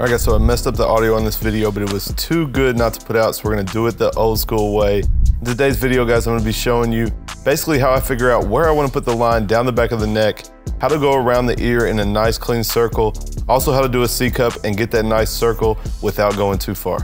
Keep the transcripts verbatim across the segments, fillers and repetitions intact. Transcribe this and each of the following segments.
All right guys, so I messed up the audio on this video, but it was too good not to put out, so we're gonna do it the old school way. In today's video, guys, I'm gonna be showing you basically how I figure out where I wanna put the line down the back of the neck, how to go around the ear in a nice clean circle, also how to do a C-cup and get that nice circle without going too far.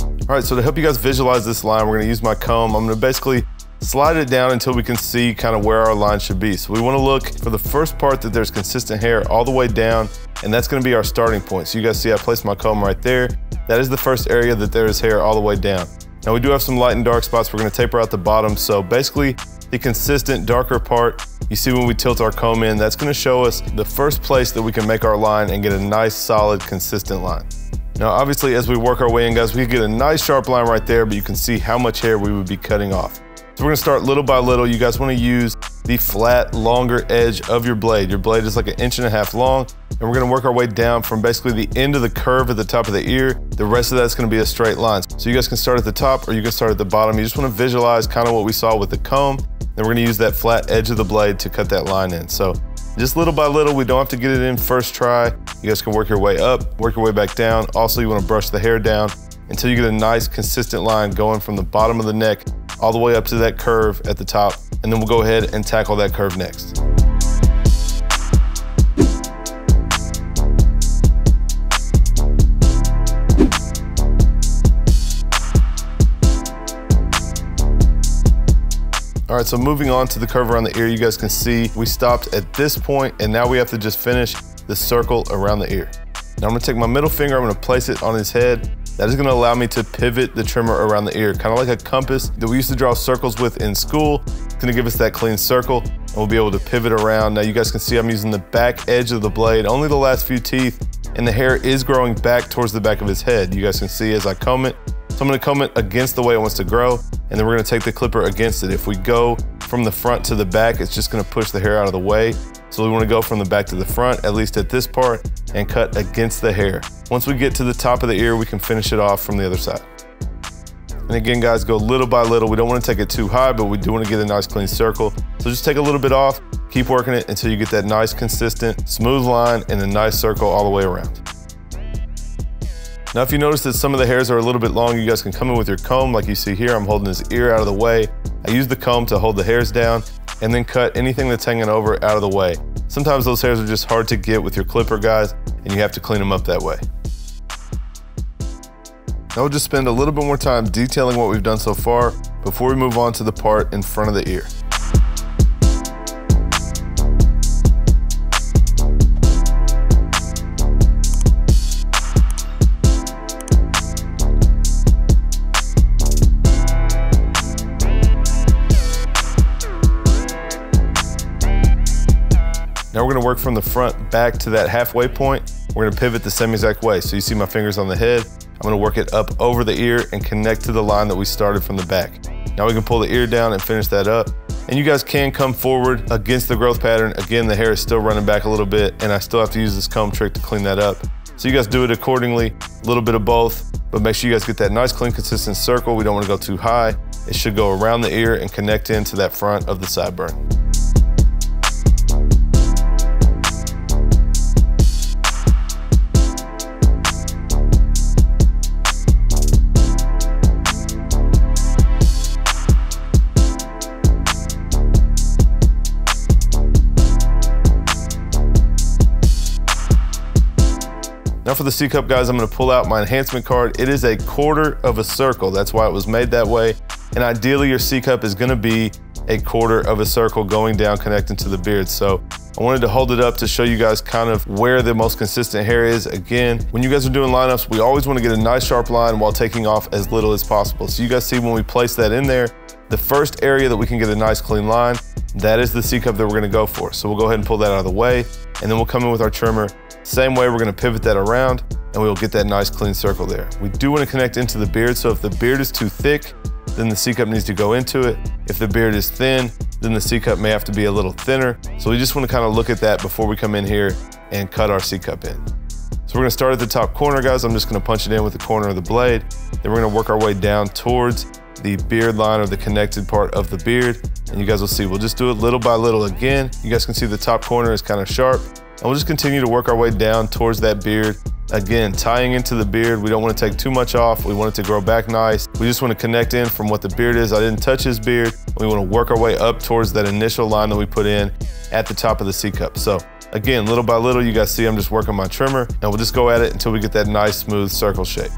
All right, so to help you guys visualize this line, we're gonna use my comb. I'm gonna basically slide it down until we can see kind of where our line should be. So we wanna look for the first part that there's consistent hair all the way down, and that's gonna be our starting point. So you guys see I placed my comb right there. That is the first area that there is hair all the way down. Now we do have some light and dark spots. We're gonna taper out the bottom. So basically the consistent darker part, you see when we tilt our comb in, that's gonna show us the first place that we can make our line and get a nice, solid, consistent line. Now, obviously, as we work our way in, guys, we get a nice sharp line right there, but you can see how much hair we would be cutting off. So we're gonna start little by little. You guys wanna use the flat, longer edge of your blade. Your blade is like an inch and a half long, and we're gonna work our way down from basically the end of the curve at the top of the ear. The rest of that's gonna be a straight line. So you guys can start at the top or you can start at the bottom. You just wanna visualize kind of what we saw with the comb. Then we're gonna use that flat edge of the blade to cut that line in. So just little by little, we don't have to get it in first try. You guys can work your way up, work your way back down. Also, you wanna brush the hair down until you get a nice consistent line going from the bottom of the neck all the way up to that curve at the top. And then we'll go ahead and tackle that curve next. All right, so moving on to the curve around the ear, you guys can see we stopped at this point, and now we have to just finish the circle around the ear. Now I'm gonna take my middle finger, I'm gonna place it on his head. That is gonna allow me to pivot the trimmer around the ear, kind of like a compass that we used to draw circles with in school. It's gonna give us that clean circle, and we'll be able to pivot around. Now you guys can see I'm using the back edge of the blade, only the last few teeth, and the hair is growing back towards the back of his head. You guys can see as I comb it, so I'm gonna comb it against the way it wants to grow, and then we're gonna take the clipper against it. If we go from the front to the back, it's just gonna push the hair out of the way. So we wanna go from the back to the front, at least at this part, and cut against the hair. Once we get to the top of the ear, we can finish it off from the other side. And again, guys, go little by little. We don't wanna take it too high, but we do wanna get a nice clean circle. So just take a little bit off, keep working it until you get that nice, consistent, smooth line and a nice circle all the way around. Now, if you notice that some of the hairs are a little bit long, you guys can come in with your comb like you see here. I'm holding his ear out of the way. I use the comb to hold the hairs down and then cut anything that's hanging over out of the way. Sometimes those hairs are just hard to get with your clipper, guys, and you have to clean them up that way. Now we'll just spend a little bit more time detailing what we've done so far before we move on to the part in front of the ear. Now we're gonna work from the front back to that halfway point. We're gonna pivot the same exact way. So you see my fingers on the head. I'm gonna work it up over the ear and connect to the line that we started from the back. Now we can pull the ear down and finish that up. And you guys can come forward against the growth pattern. Again, the hair is still running back a little bit, and I still have to use this comb trick to clean that up. So you guys do it accordingly, a little bit of both, but make sure you guys get that nice, clean, consistent circle. We don't wanna go too high. It should go around the ear and connect into that front of the sideburn. Now for the C-cup, guys, I'm gonna pull out my enhancement card. It is a quarter of a circle. That's why it was made that way. And ideally your C-cup is gonna be a quarter of a circle going down, connecting to the beard. So I wanted to hold it up to show you guys kind of where the most consistent hair is. Again, when you guys are doing lineups, we always wanna get a nice sharp line while taking off as little as possible. So you guys see when we place that in there, the first area that we can get a nice clean line, that is the C-cup that we're gonna go for. So we'll go ahead and pull that out of the way, and then we'll come in with our trimmer. Same way, we're gonna pivot that around and we'll get that nice clean circle there. We do wanna connect into the beard, so if the beard is too thick, then the C-cup needs to go into it. If the beard is thin, then the C-cup may have to be a little thinner. So we just wanna kinda look at that before we come in here and cut our C-cup in. So we're gonna start at the top corner, guys. I'm just gonna punch it in with the corner of the blade. Then we're gonna work our way down towards the beard line or the connected part of the beard. And you guys will see, we'll just do it little by little again. You guys can see the top corner is kinda sharp. And we'll just continue to work our way down towards that beard. Again, tying into the beard, we don't want to take too much off. We want it to grow back nice. We just want to connect in from what the beard is. I didn't touch his beard. We want to work our way up towards that initial line that we put in at the top of the C cup. So again, little by little, you guys see I'm just working my trimmer, and we'll just go at it until we get that nice, smooth circle shape.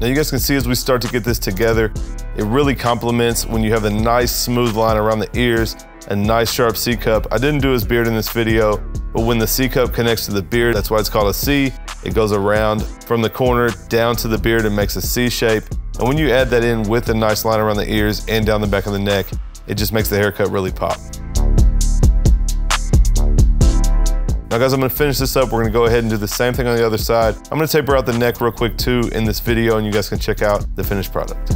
Now you guys can see as we start to get this together, it really complements when you have a nice smooth line around the ears, a nice sharp C cup. I didn't do his beard in this video, but when the C cup connects to the beard, that's why it's called a C. It goes around from the corner down to the beard and makes a C shape. And when you add that in with a nice line around the ears and down the back of the neck, it just makes the haircut really pop. Now guys, I'm gonna finish this up. We're gonna go ahead and do the same thing on the other side. I'm gonna taper out the neck real quick too in this video, and you guys can check out the finished product.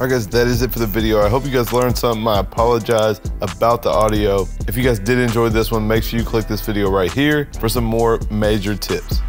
Alright guys, that is it for the video. I hope you guys learned something. I apologize about the audio. If you guys did enjoy this one, make sure you click this video right here for some more major tips.